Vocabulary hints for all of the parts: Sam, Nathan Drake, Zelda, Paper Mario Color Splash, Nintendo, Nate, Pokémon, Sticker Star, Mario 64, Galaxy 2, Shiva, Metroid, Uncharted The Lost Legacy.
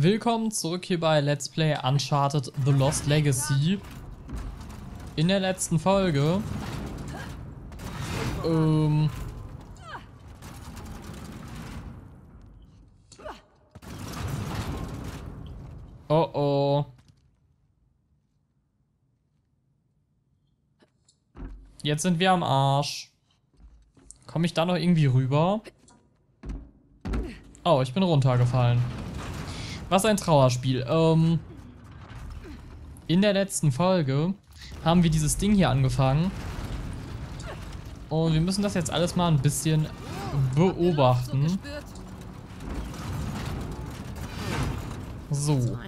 Willkommen zurück hier bei Let's Play Uncharted The Lost Legacy. In der letzten Folge jetzt sind wir am Arsch. Komme ich da noch irgendwie rüber? Oh, ich bin runtergefallen. Was ein Trauerspiel. In der letzten Folge haben wir dieses Ding hier angefangen. Und wir müssen das jetzt alles mal ein bisschen beobachten. So.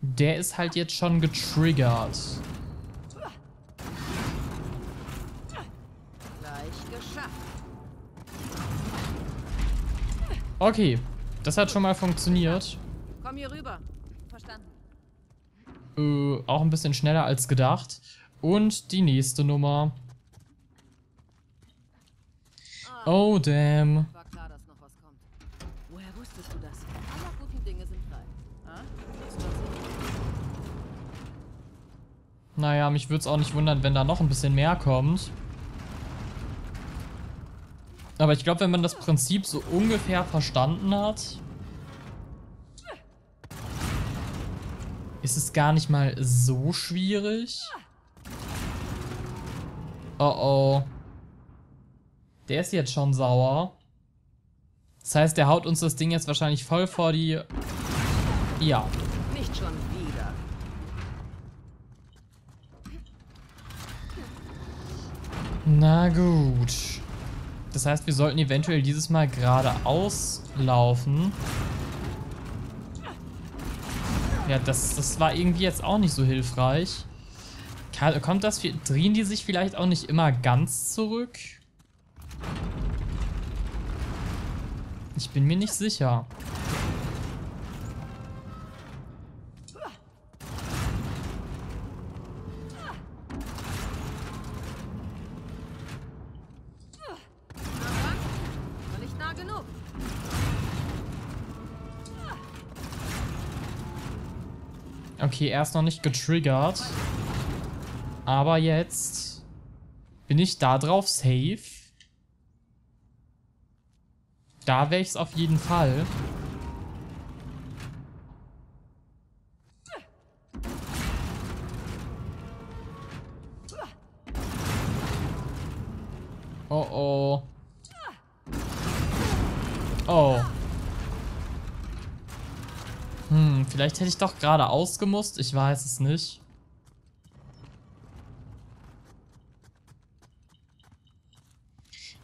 Der ist halt jetzt schon getriggert. Okay, das hat schon mal funktioniert. Komm hier rüber. Verstanden. Auch ein bisschen schneller als gedacht. Und die nächste Nummer. Oh, damn. War klar, dass noch was kommt. Woher wusstest du das? Alle guten Dinge sind frei. Naja, mich würde es auch nicht wundern, wenn da noch ein bisschen mehr kommt. Aber ich glaube, wenn man das Prinzip so ungefähr verstanden hat, ist es gar nicht mal so schwierig. Oh oh. Der ist jetzt schon sauer. Das heißt, der haut uns das Ding jetzt wahrscheinlich voll vor die... Ja. Nicht schon wieder. Na gut. Das heißt, wir sollten eventuell dieses Mal geradeaus laufen. Ja, das war irgendwie jetzt auch nicht so hilfreich. Kommt das... Drehen die sich vielleicht auch nicht immer ganz zurück? Ich bin mir nicht sicher. Okay, er ist noch nicht getriggert. Aber jetzt bin ich da drauf safe. Da wäre ich es auf jeden Fall. Oh oh. Oh. Vielleicht hätte ich doch geradeaus gemusst. Ich weiß es nicht.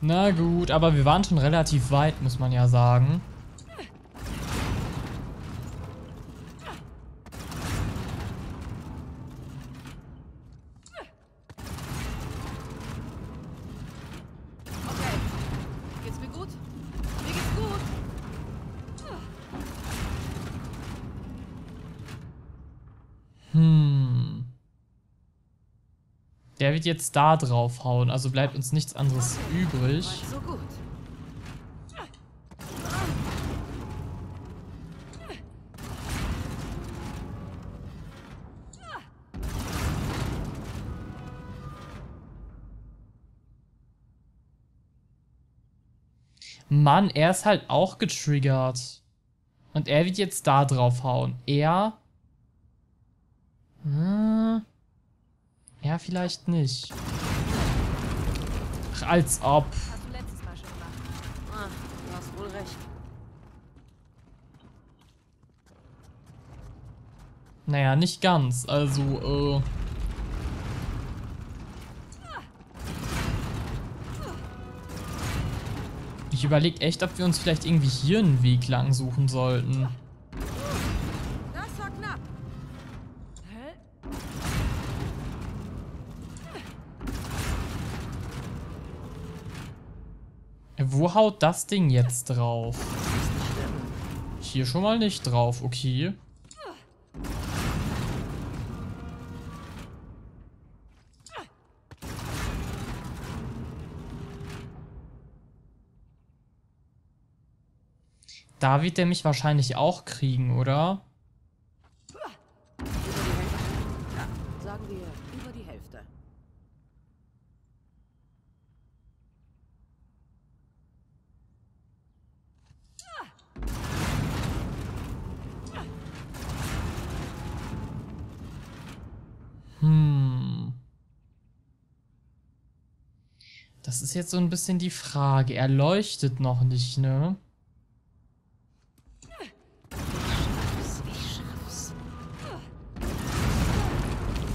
Na gut, aber wir waren schon relativ weit, muss man ja sagen. Der wird jetzt da drauf hauen, also bleibt uns nichts anderes übrig. Mann, er ist halt auch getriggert. Und er wird jetzt da drauf hauen. Er... Ja, vielleicht nicht. Ach, als ob. Hast du letztes Mal schon gemacht. Ah, du hast wohl recht. Naja, nicht ganz. Also, ich überlege echt, ob wir uns vielleicht irgendwie hier einen Weg lang suchen sollten. Wo haut das Ding jetzt drauf? Hier schon mal nicht drauf, okay. Da wird der mich wahrscheinlich auch kriegen, oder? Sagen wir über die Hälfte. Das ist jetzt so ein bisschen die Frage. Er leuchtet noch nicht, ne?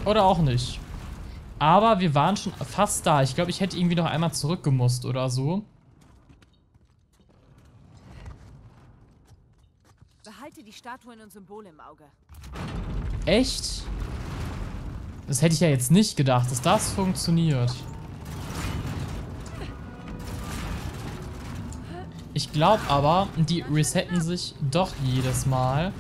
Oder auch nicht. Aber wir waren schon fast da. Ich glaube, ich hätte irgendwie noch einmal zurückgemusst oder so. Behalte die Statuen und Symbole im Auge. Echt? Das hätte ich ja jetzt nicht gedacht, dass das funktioniert. Ich glaube aber, die resetten sich doch jedes Mal.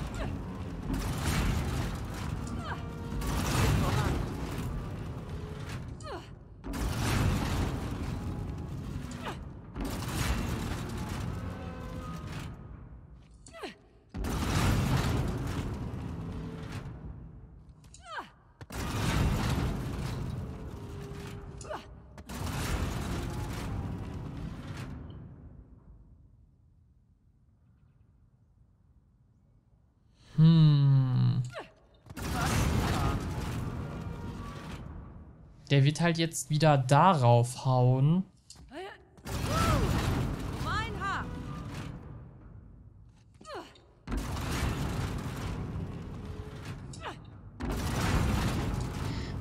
Der wird halt jetzt wieder darauf hauen.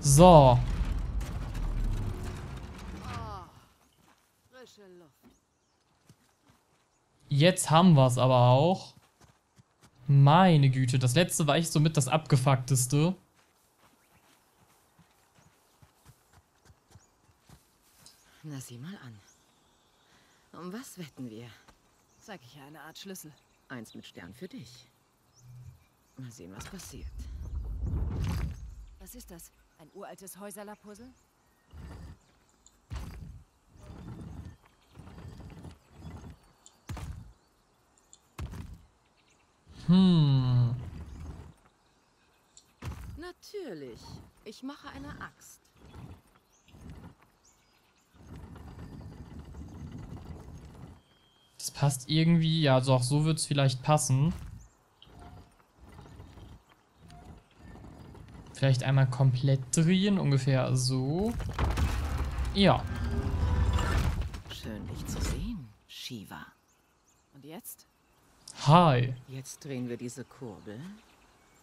So. Jetzt haben wir es aber auch. Meine Güte, das letzte war echt somit das abgefuckteste. Na, sieh mal an. Um was wetten wir? Zeig ich ja eine Art Schlüssel. Eins mit Stern für dich. Mal sehen, was passiert. Was ist das? Ein uraltes Häuserlapuzzle? Natürlich. Ich mache eine Axt. Das passt irgendwie. Ja, doch, so wird es vielleicht passen. Vielleicht einmal komplett drehen, ungefähr so. Ja. Schön, dich zu sehen, Shiva. Und jetzt? Hi. Jetzt drehen wir diese Kurbel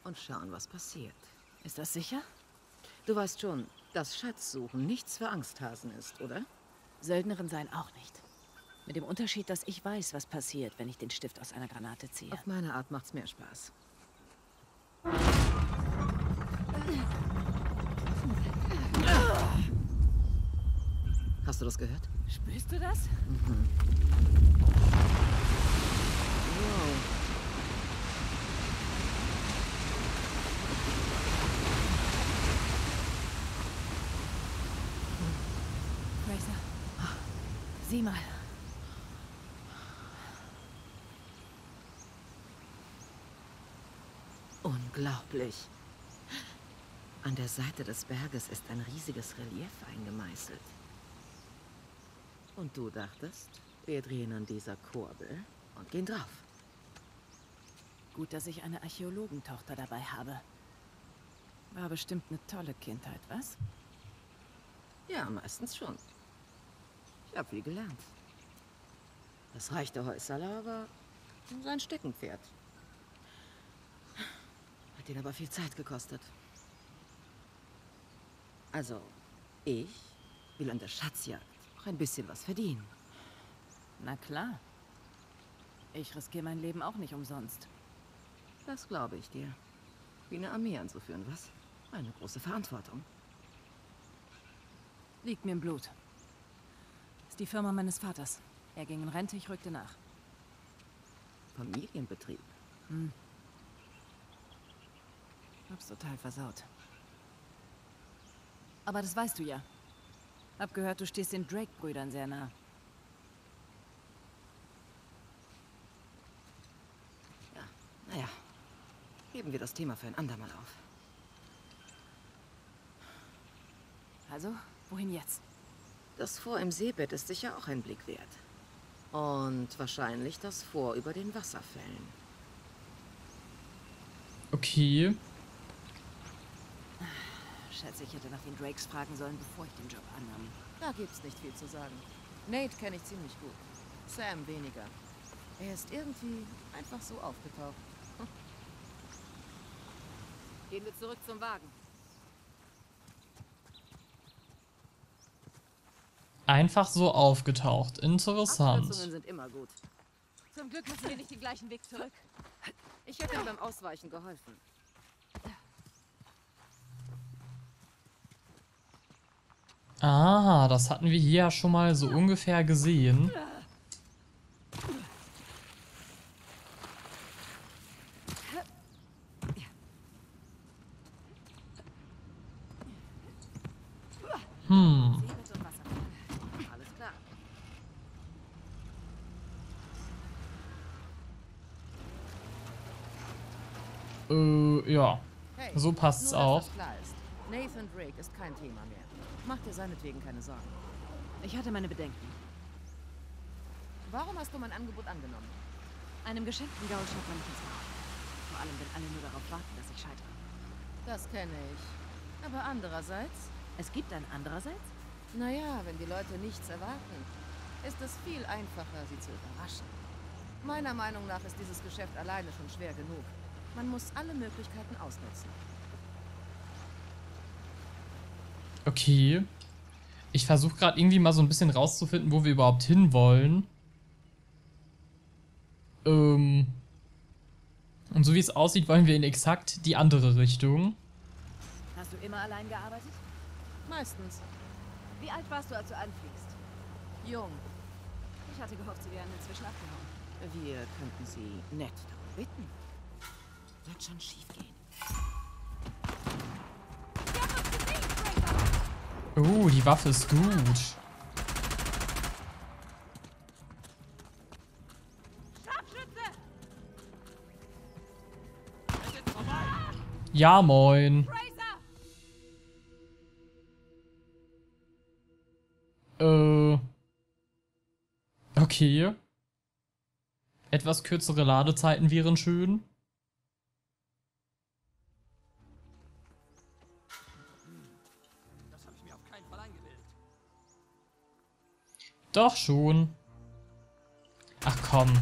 und schauen, was passiert. Ist das sicher? Du weißt schon, dass Schatzsuchen nichts für Angsthasen ist, oder? Söldnerin sein auch nicht. Mit dem Unterschied, dass ich weiß, was passiert, wenn ich den Stift aus einer Granate ziehe. Auf meine Art macht's mehr Spaß. Hast du das gehört? Spürst du das? Mhm. Wow. Sieh mal. Unglaublich. An der Seite des Berges ist ein riesiges Relief eingemeißelt. Und du dachtest, wir drehen an dieser Kurbel und gehen drauf. Gut, dass ich eine Archäologentochter dabei habe. War bestimmt eine tolle Kindheit, was? Ja, meistens schon. Ich hab viel gelernt. Das reichte Häuserler war sein Steckenpferd. Hat ihn aber viel Zeit gekostet. Also, ich will an der Schatzjagd auch ein bisschen was verdienen. Na klar. Ich riskiere mein Leben auch nicht umsonst. Das glaube ich dir. Wie eine Armee anzuführen, was? Eine große Verantwortung. Liegt mir im Blut. Die Firma meines Vaters. Er ging in Rente, ich rückte nach. Familienbetrieb? Hm. Hab's total versaut. Aber das weißt du ja. Hab gehört, du stehst den Drake-Brüdern sehr nah. Heben wir das Thema für ein andermal auf. Also, wohin jetzt? Das Fort im Seebett ist sicher auch ein Blick wert. Und wahrscheinlich das Fort über den Wasserfällen. Okay. Schätze, ich hätte nach den Drakes fragen sollen, bevor ich den Job annahm. Da gibt's nicht viel zu sagen. Nate kenne ich ziemlich gut. Sam weniger. Er ist irgendwie einfach so aufgetaucht. Hm. Gehen wir zurück zum Wagen. Einfach so aufgetaucht. Interessant. Abkürzungen sind immer gut. Zum Glück müssen wir nicht den gleichen Weg zurück. Ich hätte ihm beim Ausweichen geholfen. Ah, das hatten wir hier ja schon mal so ungefähr gesehen. Hm. Ja, so passt's auch. Nathan Drake ist kein Thema mehr. Mach dir seinetwegen keine Sorgen. Ich hatte meine Bedenken. Warum hast du mein Angebot angenommen? Einem geschenkten Gaul schafft man nicht ins Maul. Vor allem, wenn alle nur darauf warten, dass ich scheitere. Das kenne ich. Aber andererseits... Es gibt ein andererseits? Naja, wenn die Leute nichts erwarten, ist es viel einfacher, sie zu überraschen. Meiner Meinung nach ist dieses Geschäft alleine schon schwer genug. Man muss alle Möglichkeiten ausnutzen. Okay. Ich versuche gerade irgendwie mal so ein bisschen rauszufinden, wo wir überhaupt hin wollen. Und so wie es aussieht, wollen wir in exakt die andere Richtung. Hast du immer allein gearbeitet? Meistens. Wie alt warst du, als du anfliegst? Jung. Ich hatte gehofft, sie wären inzwischen abgehauen. Wir könnten sie nett darum bitten. Wird schon schief gehen. Oh, die Waffe ist gut. Ja, moin. Okay. Etwas kürzere Ladezeiten wären schön. Doch schon. Ach komm. Da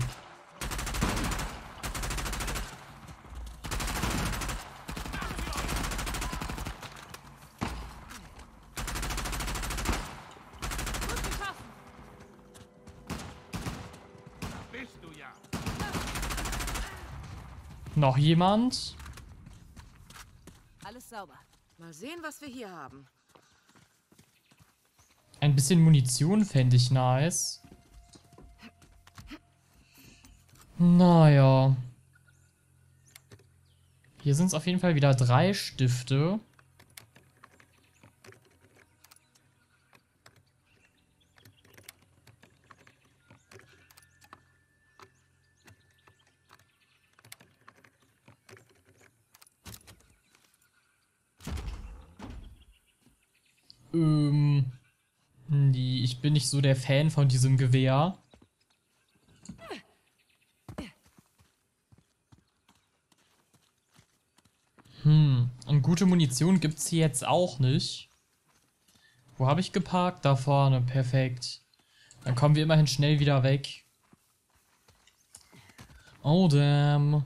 bist du ja. Noch jemand? Alles sauber. Mal sehen, was wir hier haben. Ein bisschen Munition fände ich nice. Naja. Hier sind es auf jeden Fall wieder 3 Stifte. Ich bin nicht so der Fan von diesem Gewehr. Und gute Munition gibt's hier jetzt auch nicht. Wo habe ich geparkt? Da vorne. Perfekt. Dann kommen wir immerhin schnell wieder weg. Oh, damn.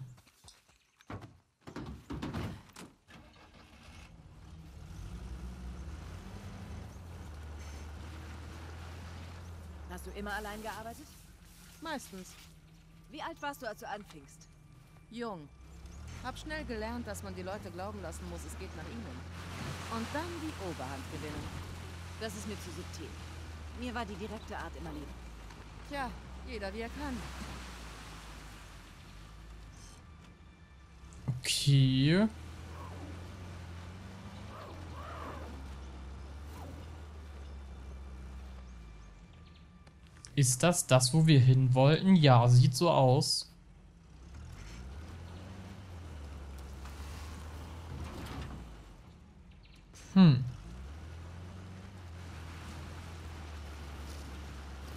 Immer allein gearbeitet? Meistens. Wie alt warst du, als du anfingst? Jung. Hab schnell gelernt, dass man die Leute glauben lassen muss, es geht nach ihnen. Und dann die Oberhand gewinnen. Das ist mir zu subtil. Mir war die direkte Art immer lieb. Tja, jeder wie er kann. Okay. Ist das das, wo wir hin wollten? Ja, sieht so aus.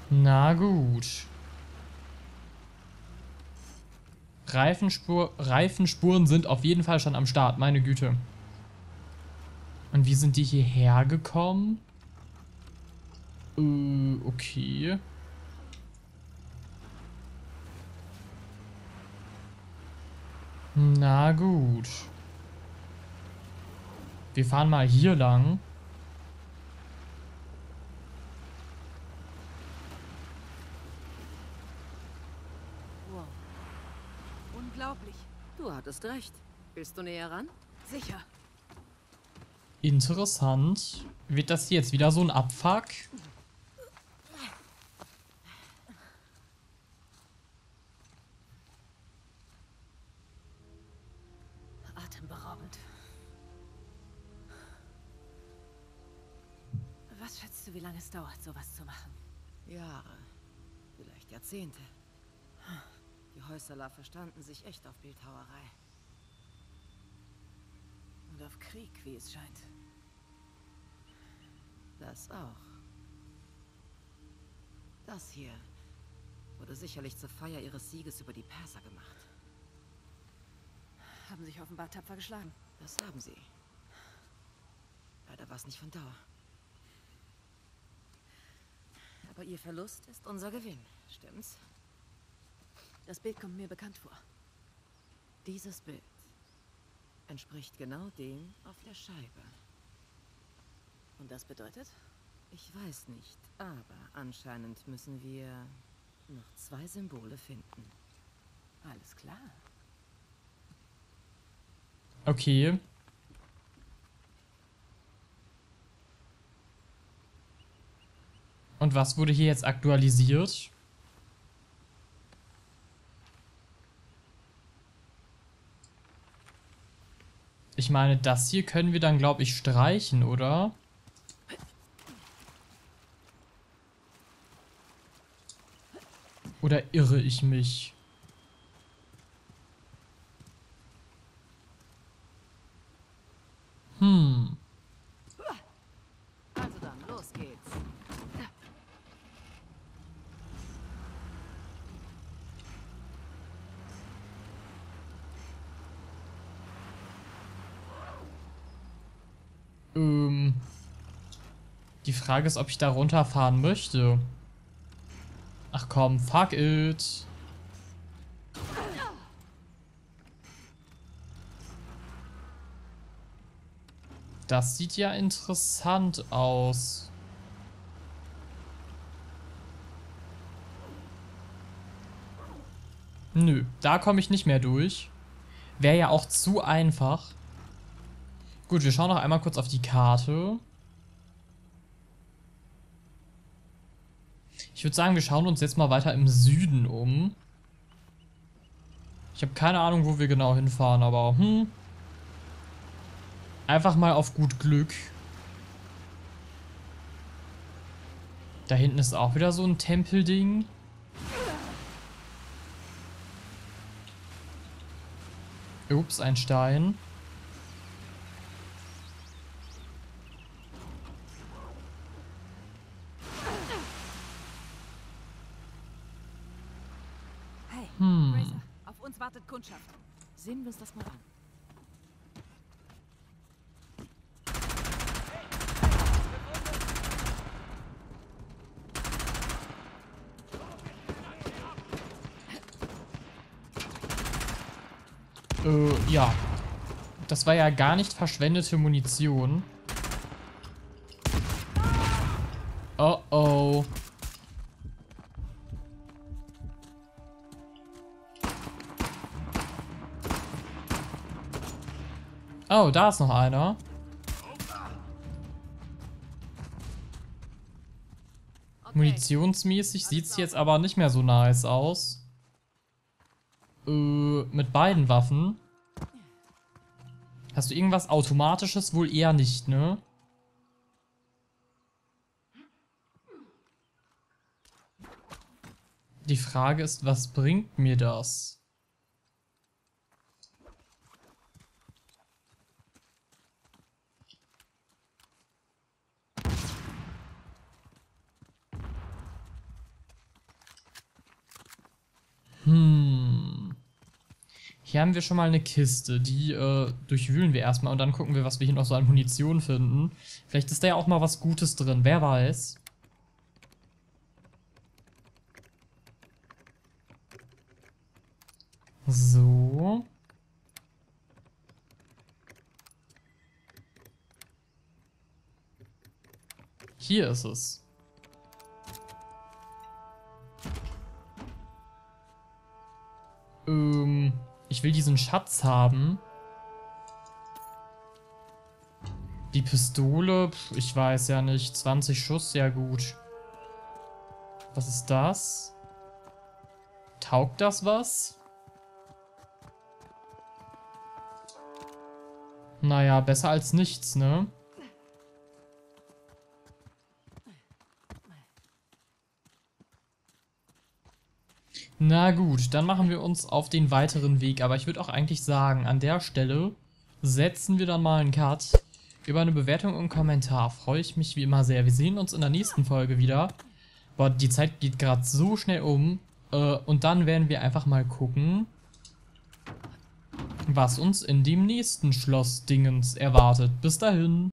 Na gut. Reifenspuren sind auf jeden Fall schon am Start, meine Güte. Und wie sind die hierher gekommen? Okay. Na gut. Wir fahren mal hier lang. Wow. Unglaublich. Du hattest recht. Willst du näher ran? Sicher. Interessant. Wird das jetzt wieder so ein Abfuck? Atemberaubend. Was schätzt du, wie lange es dauert, sowas zu machen? Jahre. Vielleicht Jahrzehnte. Die Häuserler verstanden sich echt auf Bildhauerei. Und auf Krieg, wie es scheint. Das auch. Das hier wurde sicherlich zur Feier ihres Sieges über die Perser gemacht. Haben sich offenbar tapfer geschlagen. Das haben sie. Leider war es nicht von Dauer. Aber ihr Verlust ist unser Gewinn, stimmt's? Das Bild kommt mir bekannt vor. Dieses Bild entspricht genau dem auf der Scheibe. Und das bedeutet? Ich weiß nicht, aber anscheinend müssen wir noch zwei Symbole finden. Alles klar. Okay. Und was wurde hier jetzt aktualisiert? Ich meine, das hier können wir dann, glaube ich, streichen, oder? Oder irre ich mich? Also dann, los geht's. Die Frage ist, ob ich da runterfahren möchte. Ach komm, fuck it. Das sieht ja interessant aus. Nö, da komme ich nicht mehr durch. Wäre ja auch zu einfach. Gut, wir schauen noch einmal kurz auf die Karte. Ich würde sagen, wir schauen uns jetzt mal weiter im Süden um. Ich habe keine Ahnung, wo wir genau hinfahren, aber einfach mal auf gut Glück. Da hinten ist auch wieder so ein Tempelding. Ups, ein Stein. Hey, Racer, auf uns wartet Kundschaft. Sehen wir uns das mal an. Ja. Das war ja gar nicht verschwendete Munition. Oh oh. Oh, da ist noch einer. Okay. Munitionsmäßig sieht es jetzt aber nicht mehr so nice aus. Mit beiden Waffen. Hast du irgendwas Automatisches? Wohl eher nicht, ne? Die Frage ist, was bringt mir das? Hier haben wir schon mal eine Kiste, die durchwühlen wir erstmal und dann gucken wir, was wir hier noch so an Munition finden. Vielleicht ist da ja auch mal was Gutes drin, wer weiß. So. Hier ist es. Ich will diesen Schatz haben. Die Pistole, ich weiß ja nicht. 20 Schuss, ja gut. Was ist das? Taugt das was? Naja, besser als nichts, ne? Na gut, dann machen wir uns auf den weiteren Weg. Aber ich würde auch eigentlich sagen, an der Stelle setzen wir dann mal einen Cut. Über eine Bewertung und einen Kommentar freue ich mich wie immer sehr. Wir sehen uns in der nächsten Folge wieder. Boah, die Zeit geht gerade so schnell um. Und dann werden wir einfach mal gucken, was uns in dem nächsten Schloss-Dingens erwartet. Bis dahin.